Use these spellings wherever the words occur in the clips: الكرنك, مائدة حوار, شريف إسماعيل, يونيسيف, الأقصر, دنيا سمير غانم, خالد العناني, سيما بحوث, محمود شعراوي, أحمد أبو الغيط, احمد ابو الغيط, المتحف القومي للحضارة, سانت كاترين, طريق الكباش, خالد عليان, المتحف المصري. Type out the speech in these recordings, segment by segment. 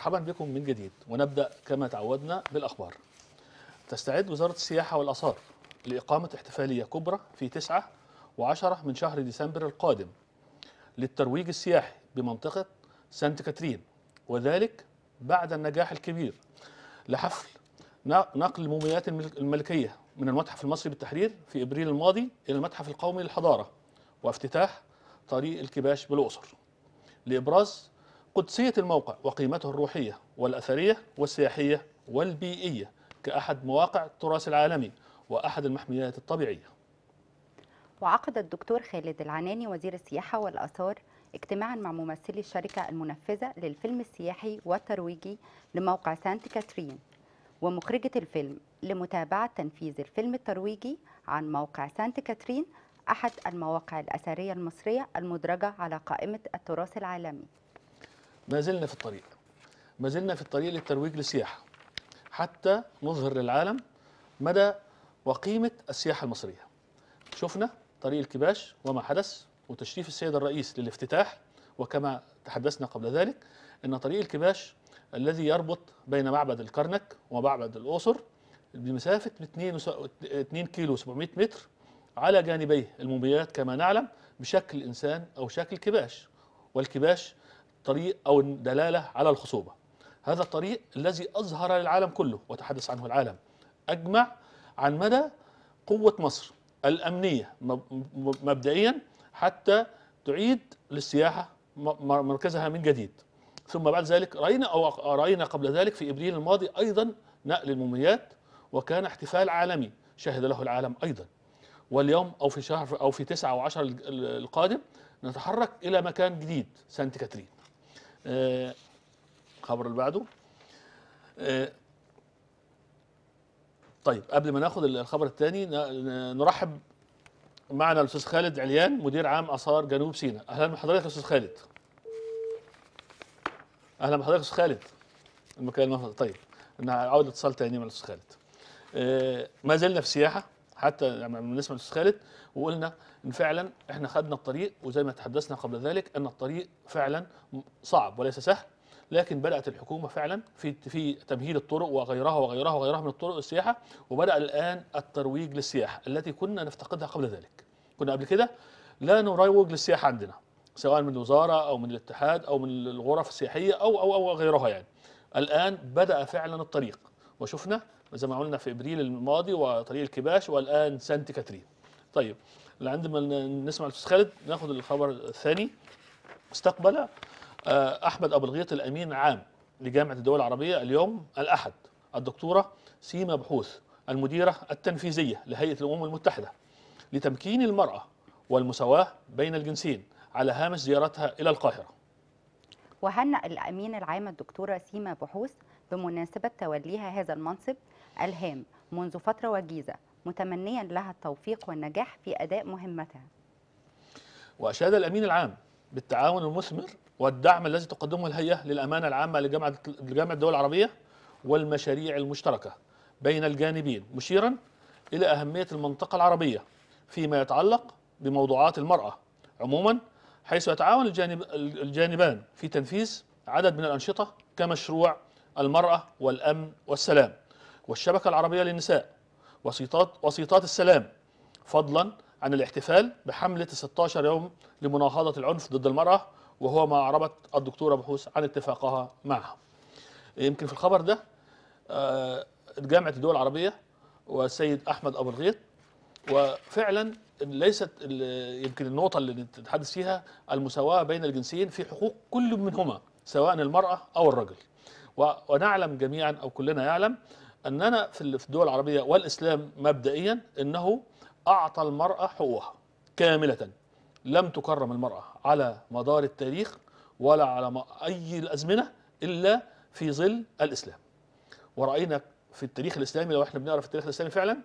مرحبا بكم من جديد، ونبدأ كما تعودنا بالأخبار. تستعد وزارة السياحة والآثار لإقامة احتفالية كبرى في 9 و10 من شهر ديسمبر القادم للترويج السياحي بمنطقة سانت كاترين، وذلك بعد النجاح الكبير لحفل نقل مومياوات الملكية من المتحف المصري بالتحرير في إبريل الماضي إلى المتحف القومي للحضارة، وافتتاح طريق الكباش بالأقصر لإبراز قدسية الموقع وقيمته الروحية والأثرية والسياحية والبيئية كأحد مواقع التراث العالمي وأحد المحميات الطبيعية. وعقد الدكتور خالد العناني وزير السياحة والآثار اجتماعا مع ممثلي الشركة المنفذة للفيلم السياحي والترويجي لموقع سانت كاترين ومخرجة الفيلم لمتابعة تنفيذ الفيلم الترويجي عن موقع سانت كاترين، أحد المواقع الأثرية المصرية المدرجة على قائمة التراث العالمي. ما زلنا في الطريق للترويج للسياحة حتى نظهر للعالم مدى وقيمة السياحة المصرية. شفنا طريق الكباش وما حدث وتشريف السيد الرئيس للافتتاح، وكما تحدثنا قبل ذلك أن طريق الكباش الذي يربط بين معبد الكرنك ومعبد الأقصر بمسافة 2 كيلو 700 متر على جانبيه المومياوات كما نعلم بشكل إنسان أو شكل كباش، والكباش طريق أو دلالة على الخصوبة. هذا الطريق الذي أظهر للعالم كله وتحدث عنه العالم أجمع عن مدى قوة مصر الأمنية مبدئيا حتى تعيد للسياحة مركزها من جديد. ثم بعد ذلك رأينا قبل ذلك في إبريل الماضي أيضا نقل المومياوات، وكان احتفال عالمي شهد له العالم أيضا. واليوم أو في شهر أو في 9 و10 القادم نتحرك إلى مكان جديد سانت كاترين. خبر اللي بعده. طيب قبل ما ناخد الخبر الثاني نرحب معنا الأستاذ خالد عليان مدير عام آثار جنوب سيناء. أهلا بحضرتك يا أستاذ خالد. أهلا بحضرتك يا أستاذ خالد. المكالمة طيب نعاود اتصال ثاني مع الأستاذ خالد. ما زلنا في السياحة حتى بالنسبه للاستاذ خالد، وقلنا ان فعلا احنا خدنا الطريق، وزي ما تحدثنا قبل ذلك ان الطريق فعلا صعب وليس سهل، لكن بدات الحكومه فعلا في تمهيد الطرق وغيرها وغيرها وغيرها من الطرق السياحه، وبدا الان الترويج للسياحه التي كنا نفتقدها قبل ذلك. كنا قبل كده لا نروج للسياحه عندنا سواء من الوزاره او من الاتحاد او من الغرف السياحيه او غيرها يعني. الان بدا فعلا الطريق، وشفنا زي ما قلنا في ابريل الماضي وطريق الكباش والان سانت كاترين. طيب عندما نسمع الاستاذ خالد ناخد الخبر الثاني. استقبل احمد ابو الغيط الامين عام لجامعه الدول العربيه اليوم الاحد الدكتوره سيما بحوث المديره التنفيذيه لهيئه الامم المتحده لتمكين المراه والمساواه بين الجنسين على هامش زيارتها الى القاهره. وهنأ الامين العام الدكتوره سيما بحوث بمناسبة توليها هذا المنصب الهام منذ فترة وجيزة، متمنيا لها التوفيق والنجاح في أداء مهمتها. وأشاد الأمين العام بالتعاون المثمر والدعم الذي تقدمه الهيئة للأمانة العامة لجامعة الدول العربية والمشاريع المشتركة بين الجانبين، مشيرا إلى أهمية المنطقة العربية فيما يتعلق بموضوعات المرأة عموما، حيث يتعاون الجانبان في تنفيذ عدد من الأنشطة كمشروع المرأة والأمن والسلام والشبكة العربية للنساء وسيطات السلام، فضلا عن الاحتفال بحملة 16 يوم لمناهضة العنف ضد المرأة، وهو ما أعربت الدكتورة بحوث عن اتفاقها معها. يمكن في الخبر ده جامعة الدول العربية والسيد أحمد أبو الغيط، وفعلا ليست يمكن النقطة اللي نتحدث فيها المساواة بين الجنسين في حقوق كل منهما سواء المرأة أو الرجل، ونعلم جميعا أو كلنا يعلم أننا في الدول العربية والإسلام مبدئيا أنه أعطى المرأة حقوقها كاملة، لم تكرم المرأة على مدار التاريخ ولا على أي الأزمنة إلا في ظل الإسلام. ورأينا في التاريخ الإسلامي، لو احنا بنقرأ في التاريخ الإسلامي فعلا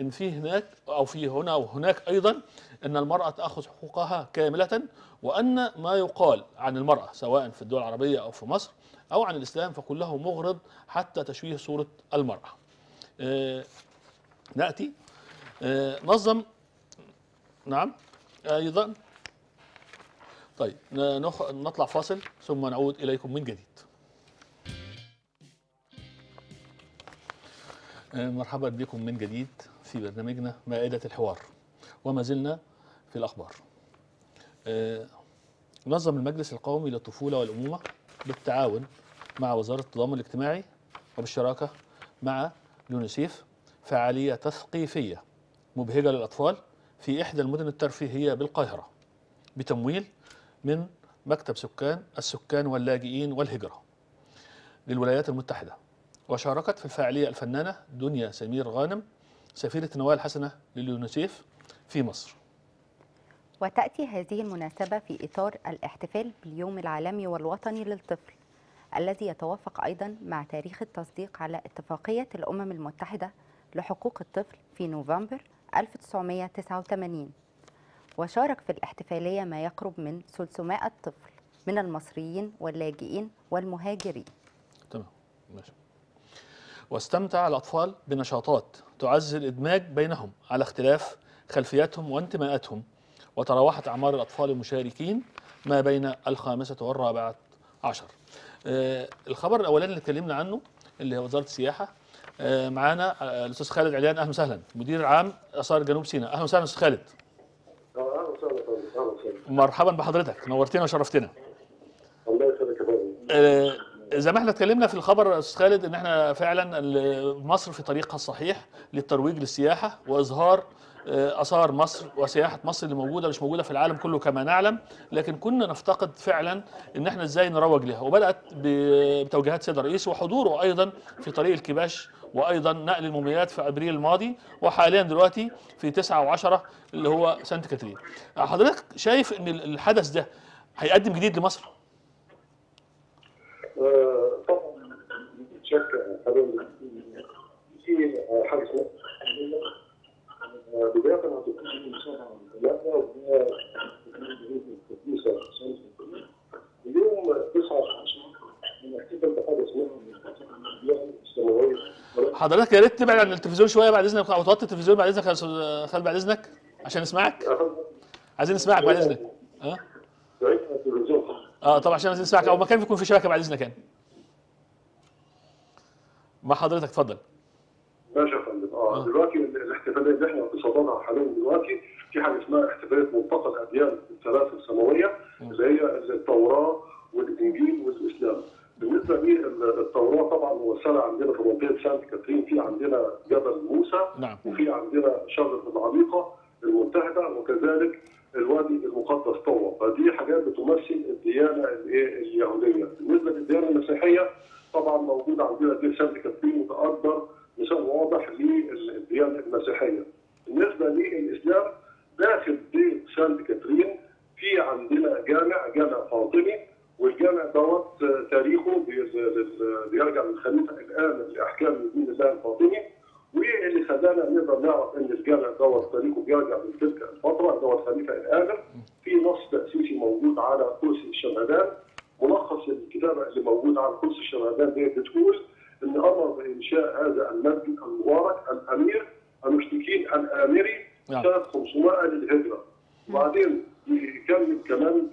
إن في هناك أو في هنا وهناك أيضا أن المرأة تأخذ حقوقها كاملة، وأن ما يقال عن المرأة سواء في الدول العربية أو في مصر أو عن الإسلام فكله مغرض حتى تشويه صورة المرأة. نأتي. نظم نعم أيضا. طيب نطلع فاصل ثم نعود إليكم من جديد. مرحبا بكم من جديد في برنامجنا مائدة الحوار، وما زلنا في الأخبار. نظم المجلس القومي للطفولة والأمومة بالتعاون مع وزارة التضامن الاجتماعي وبالشراكة مع يونيسيف فعالية تثقيفية مبهجة للأطفال في إحدى المدن الترفيهية بالقاهرة بتمويل من مكتب السكان واللاجئين والهجرة للولايات المتحدة. وشاركت في الفعالية الفنانة دنيا سمير غانم سفيرة النواة الحسنة لليونيسيف في مصر. وتأتي هذه المناسبة في إطار الاحتفال باليوم العالمي والوطني للطفل الذي يتوافق أيضا مع تاريخ التصديق على اتفاقية الأمم المتحدة لحقوق الطفل في نوفمبر 1989. وشارك في الاحتفالية ما يقرب من 300 طفل من المصريين واللاجئين والمهاجرين. تمام، ماشي. واستمتع الأطفال بنشاطات تعزز الإدماج بينهم على اختلاف خلفياتهم وانتماءاتهم، وتراوحت أعمار الأطفال المشاركين ما بين الخامسة والرابعة عشر. الخبر الأولاني اللي اتكلمنا عنه اللي هو وزارة السياحة، معانا الأستاذ خالد عليان. أهلا وسهلا، مدير العام آثار جنوب سيناء. أهلا وسهلا أستاذ خالد. أهلا وسهلا. مرحبا بحضرتك، نورتنا وشرفتنا. الله يسعدك يا فندم. زي ما احنا اتكلمنا في الخبر استاذ خالد ان احنا فعلا مصر في طريقها الصحيح للترويج للسياحه واظهار اثار مصر وسياحه مصر اللي موجوده مش موجوده في العالم كله كما نعلم، لكن كنا نفتقد فعلا ان احنا ازاي نروج لها، وبدات بتوجيهات سيد الرئيس وحضوره ايضا في طريق الكباش وايضا نقل المومياوات في ابريل الماضي، وحاليا دلوقتي في 9 و10 اللي هو سانت كاترين. حضرتك شايف ان الحدث ده هيقدم جديد لمصر؟ طبعا بشكل حاليا في حاجه بدايه هتكون مسابقه ثلاثه وهي اليوم 19 بنحتفل بحاجه اسمها. حضرتك يا ريت تبعد عن التلفزيون شويه بعد اذنك، او توطي التلفزيون بعد اذنك يا استاذ خالد بعد اذنك عشان نسمعك. عايزين نسمعك بعد اذنك. ها؟ طبعا عشان عايزين نسمعك، او مكان يكون في شبكه بعد اذنك. يعني مع حضرتك اتفضل. ماشي يا فندم. دلوقتي الاحتفالات اللي احنا اقتصادنا حاليا دلوقتي في حاجه اسمها احتفالات ملتقى الاديان الثلاث السماويه اللي هي التوراه والانجيل والاسلام. بالنسبه للتوراه طبعا هو السنه عندنا في منطقه سانت كاترين في عندنا جبل موسى، نعم. وفي عندنا شجره العميقه المتحده وكذلك الوادي المقدس طوى، فدي حاجات بتمثل الديانه اليهوديه. بالنسبه للديانه المسيحيه طبعا موجود عندنا دير سانت كاترين متقدر مثال واضح للديانه المسيحيه. بالنسبه للاسلام داخل دير سانت كاترين في عندنا جامع فاطمي، والجامع دوت تاريخه بيرجع للخليفه الامن لاحكام دين الله الفاطمي، واللي خلانا نقدر نعرف ان الجامع دوت تاريخه بيرجع من تلك الفتره اللي هو الخليفه الامن. في نص تاسيسي موجود على كرسي الشهادان، ملخص الكتابه اللي موجود على كرسي الشهادان دي بتقول ان امر بانشاء هذا المسجد المبارك الامير المشتكين الامري سنه 500 للهجره. وبعدين يكمل كمان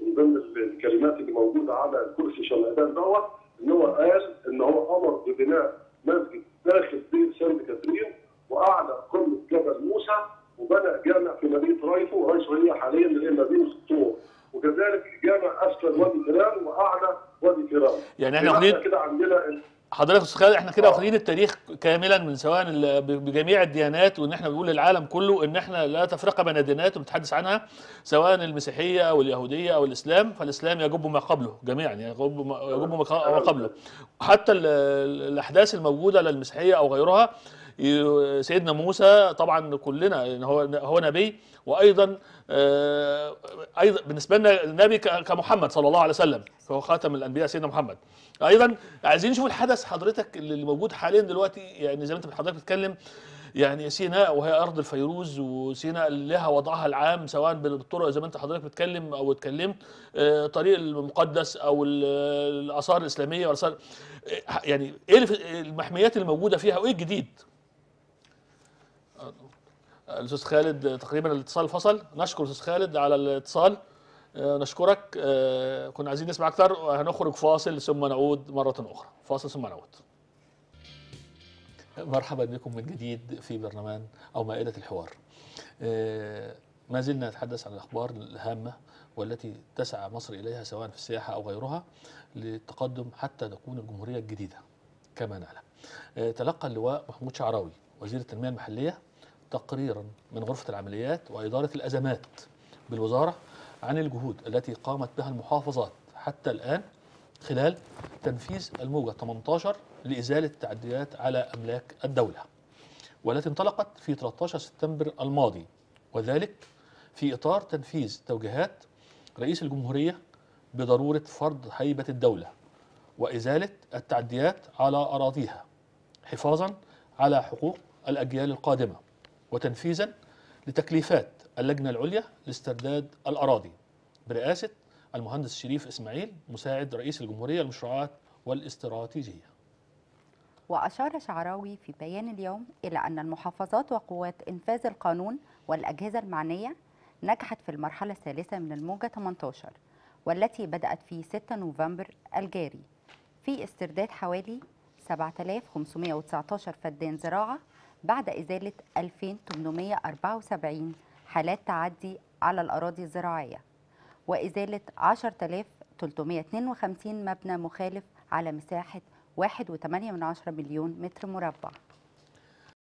من ضمن الكلمات اللي موجوده على كرسي الشهادان دوت ان هو قال ان هو امر ببناء مسجد داخل دير سانت كاترين واعلى قمه جبل موسى، وبنى جامع في مدينه رايفو، ورايفو هي حاليا اللي هي مدينه الطور، وكذلك جامع اسفل وادي فيران واعلى وادي فيران. يعني احنا واخدين كده عندنا حضرتك استاذ خالد احنا كده واخدين التاريخ كاملا من سواء بجميع الديانات، وان احنا بنقول للعالم كله ان احنا لا تفرقه بين الديانات وبنتحدث عنها سواء المسيحيه او اليهوديه او الاسلام، فالاسلام يجب ما قبله جميعا، يعني يجب ما قبله. حتى الاحداث الموجوده للمسيحيه او غيرها سيدنا موسى طبعا كلنا هو نبي، وايضا ايضا بالنسبه لنا النبي كمحمد صلى الله عليه وسلم، فهو خاتم الانبياء سيدنا محمد. ايضا عايزين نشوف الحدث حضرتك اللي موجود حاليا دلوقتي، يعني زي ما انت حضرتك بتتكلم يعني سيناء وهي ارض الفيروز، وسيناء لها وضعها العام سواء بالطرق زي ما انت حضرتك بتتكلم او اتكلمت، طريق المقدس او الاثار الاسلاميه والاثار، يعني ايه المحميات اللي موجوده فيها وايه الجديد؟ الاستاذ خالد تقريبا الاتصال فصل. نشكر الاستاذ خالد على الاتصال، نشكرك. كنا عايزين نسمع اكتر. هنخرج فاصل ثم نعود مره اخرى، فاصل ثم نعود. مرحبا بكم من جديد في برنامج أو مائدة الحوار. ما زلنا نتحدث عن الأخبار الهامة والتي تسعى مصر إليها سواء في السياحة أو غيرها للتقدم حتى تكون الجمهورية الجديدة كما نعلم. تلقى اللواء محمود شعراوي وزير التنمية المحلية تقريرا من غرفة العمليات وإدارة الأزمات بالوزارة عن الجهود التي قامت بها المحافظات حتى الآن خلال تنفيذ الموجة 18 لإزالة التعديات على أملاك الدولة، والتي انطلقت في 13 سبتمبر الماضي، وذلك في إطار تنفيذ توجيهات رئيس الجمهورية بضرورة فرض هيبة الدولة وإزالة التعديات على أراضيها حفاظا على حقوق الأجيال القادمة وتنفيذا لتكليفات اللجنة العليا لاسترداد الأراضي برئاسة المهندس شريف إسماعيل مساعد رئيس الجمهورية للمشروعات والاستراتيجية. وأشار شعراوي في بيان اليوم إلى أن المحافظات وقوات إنفاذ القانون والأجهزة المعنية نجحت في المرحلة الثالثة من الموجة 18 والتي بدأت في 6 نوفمبر الجاري في استرداد حوالي 7519 فدان زراعة بعد إزالة 2874 حالات تعدي على الأراضي الزراعية وإزالة 10352 مبنى مخالف على مساحة 1.8 مليون متر مربع.